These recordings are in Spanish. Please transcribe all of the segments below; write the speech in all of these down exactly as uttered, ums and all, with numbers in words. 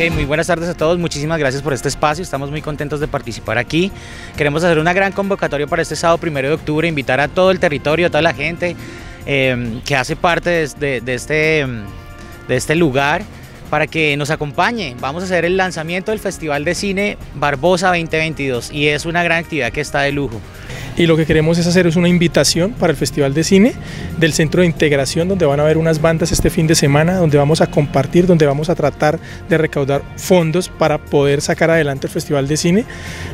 Ok, muy buenas tardes a todos, muchísimas gracias por este espacio, estamos muy contentos de participar aquí. Queremos hacer una gran convocatoria para este sábado primero de octubre, invitar a todo el territorio, a toda la gente eh, que hace parte de, de, de, este, de este lugar, para que nos acompañe. Vamos a hacer el lanzamiento del Festival de Cine Barbosa veinte veintidós y es una gran actividad que está de lujo. Y lo que queremos es hacer es una invitación para el Festival de Cine del Centro de Integración, donde van a haber unas bandas este fin de semana, donde vamos a compartir, donde vamos a tratar de recaudar fondos para poder sacar adelante el Festival de Cine,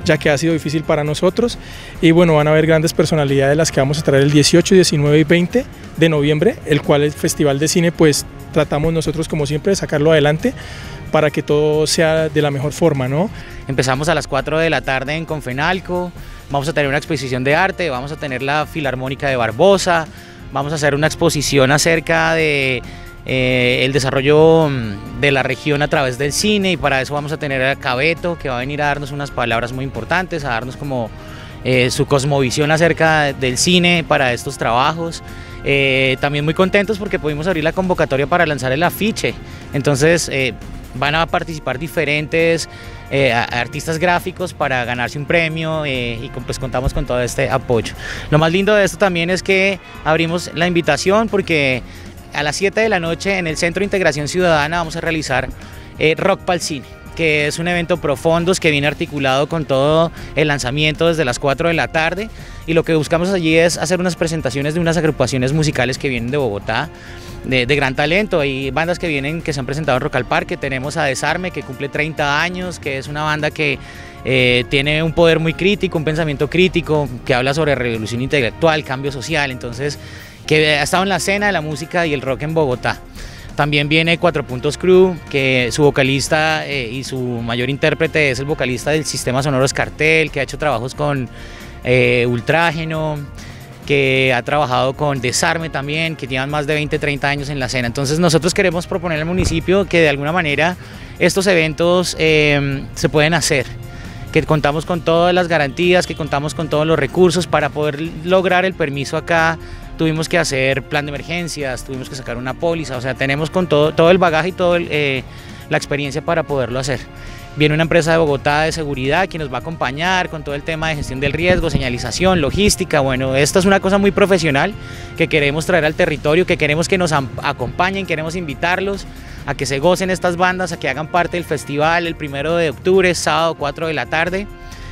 ya que ha sido difícil para nosotros. Y bueno, van a haber grandes personalidades las que vamos a traer el dieciocho, diecinueve y veinte de noviembre, el cual el Festival de Cine pues tratamos nosotros como siempre de sacarlo adelante para que todo sea de la mejor forma, ¿no? Empezamos a las cuatro de la tarde en Comfenalco. Vamos a tener una exposición de arte, vamos a tener la Filarmónica de Barbosa, vamos a hacer una exposición acerca de eh, el desarrollo de la región a través del cine, y para eso vamos a tener a Cabeto, que va a venir a darnos unas palabras muy importantes, a darnos como eh, su cosmovisión acerca del cine para estos trabajos. Eh, también muy contentos porque pudimos abrir la convocatoria para lanzar el afiche, entonces eh, van a participar diferentes eh, artistas gráficos para ganarse un premio eh, y con, pues contamos con todo este apoyo. Lo más lindo de esto también es que abrimos la invitación porque a las siete de la noche en el Centro de Integración Ciudadana vamos a realizar eh, Rockpal Cine, que es un evento profundos que viene articulado con todo el lanzamiento desde las cuatro de la tarde, y lo que buscamos allí es hacer unas presentaciones de unas agrupaciones musicales que vienen de Bogotá, de, de gran talento. Hay bandas que vienen, que se han presentado en Rockpal, que tenemos a Desarme, que cumple treinta años, que es una banda que eh, tiene un poder muy crítico, un pensamiento crítico, que habla sobre revolución intelectual, cambio social, entonces que ha estado en la escena de la música y el rock en Bogotá. También viene Cuatro Puntos Crew, que su vocalista eh, y su mayor intérprete es el vocalista del Sistema Sonoro Escartel, que ha hecho trabajos con eh, Ultrágeno, que ha trabajado con Desarme también, que llevan más de veinte, treinta años en la escena. Entonces nosotros queremos proponer al municipio que de alguna manera estos eventos eh, se pueden hacer, que contamos con todas las garantías, que contamos con todos los recursos para poder lograr el permiso acá. Tuvimos que hacer plan de emergencias, tuvimos que sacar una póliza, o sea, tenemos con todo, todo el bagaje y toda eh, la experiencia para poderlo hacer. Viene una empresa de Bogotá de seguridad que nos va a acompañar con todo el tema de gestión del riesgo, señalización, logística. Bueno, esta es una cosa muy profesional que queremos traer al territorio, que queremos que nos acompañen, queremos invitarlos a que se gocen estas bandas, a que hagan parte del festival el primero de octubre, sábado cuatro de la tarde.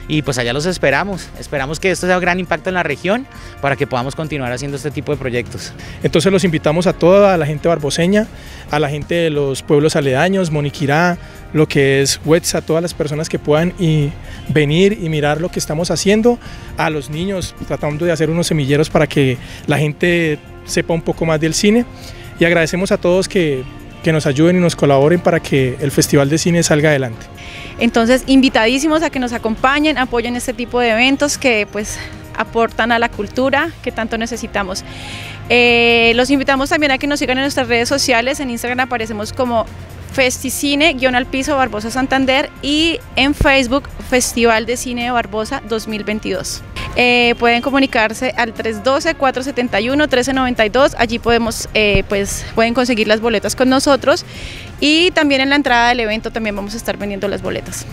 Y pues allá los esperamos, esperamos que esto sea un gran impacto en la región para que podamos continuar haciendo este tipo de proyectos. Entonces los invitamos a toda la gente barboseña, a la gente de los pueblos aledaños, Moniquirá, lo que es Huetza, a todas las personas que puedan y venir y mirar lo que estamos haciendo, a los niños, tratando de hacer unos semilleros para que la gente sepa un poco más del cine, y agradecemos a todos que... que nos ayuden y nos colaboren para que el Festival de Cine salga adelante. Entonces, invitadísimos a que nos acompañen, apoyen este tipo de eventos que pues aportan a la cultura que tanto necesitamos. Eh, los invitamos también a que nos sigan en nuestras redes sociales. En Instagram aparecemos como Festicine guión al piso Barbosa Santander, y en Facebook Festival de Cine de Barbosa dos mil veintidós. Eh, pueden comunicarse al tres uno dos, cuatro siete uno, uno tres nueve dos, allí podemos, eh, pues, pueden conseguir las boletas con nosotros, y también en la entrada del evento también vamos a estar vendiendo las boletas.